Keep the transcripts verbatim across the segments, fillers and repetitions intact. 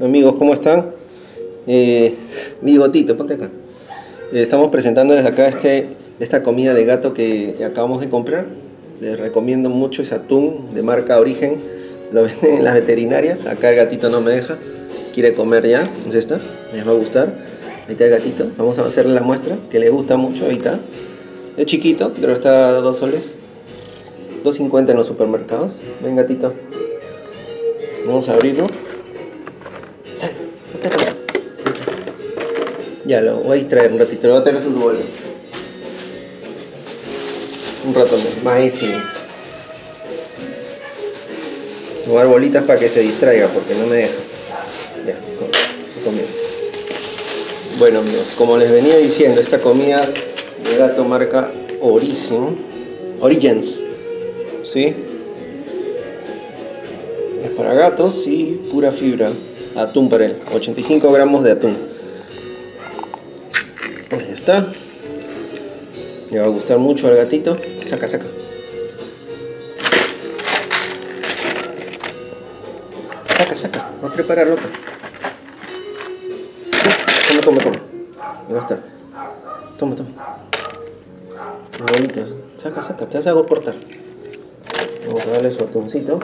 Amigos, ¿cómo están? Eh, bigotito, ponte acá. Eh, estamos presentándoles acá este, esta comida de gato que acabamos de comprar. Les recomiendo mucho, es atún de marca Origen. Lo venden en las veterinarias. Acá el gatito no me deja. Quiere comer ya. Es esta. Les va a gustar. Ahí está el gatito. Vamos a hacerle la muestra, que le gusta mucho. Ahí está. Es chiquito, pero está a dos soles. dos cincuenta en los supermercados. Ven, gatito. Vamos a abrirlo. Ya lo voy a distraer un ratito, le voy a traer sus bolas. Un ratón, maízín. Voy a dar bolitas para que se distraiga porque no me deja. Ya, comiendo. Bueno, amigos, como les venía diciendo, esta comida de gato marca Origen. Origens. ¿Sí? Es para gatos y pura fibra. Atún para él, ochenta y cinco gramos de atún. Ahí está. Le va a gustar mucho al gatito. Saca, saca. Saca, saca. Va a preparar otro. Toma, toma, toma. Ya está. Toma, toma. Bonita. Saca, saca. Te las hago cortar. Vamos a darle su atuncito.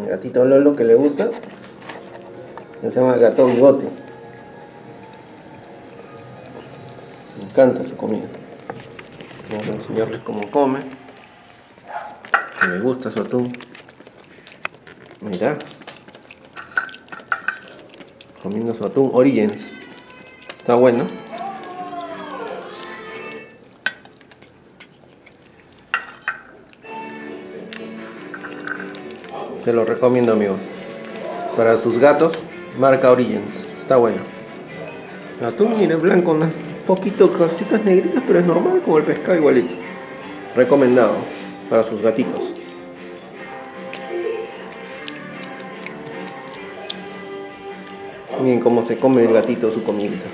El gatito Lolo que le gusta. Se llama Gatón Bigote. Me encanta su comida. Vamos a enseñarles cómo come. Me gusta su atún. Mirá. Comiendo su atún Origens. Está bueno. Se lo recomiendo, amigos. Para sus gatos. Marca Origens, está bueno. El atún, miren, blanco, unas poquito cositas negritas, pero es normal, como el pescado igualito. Recomendado para sus gatitos. Miren cómo se come el gatito su comidita.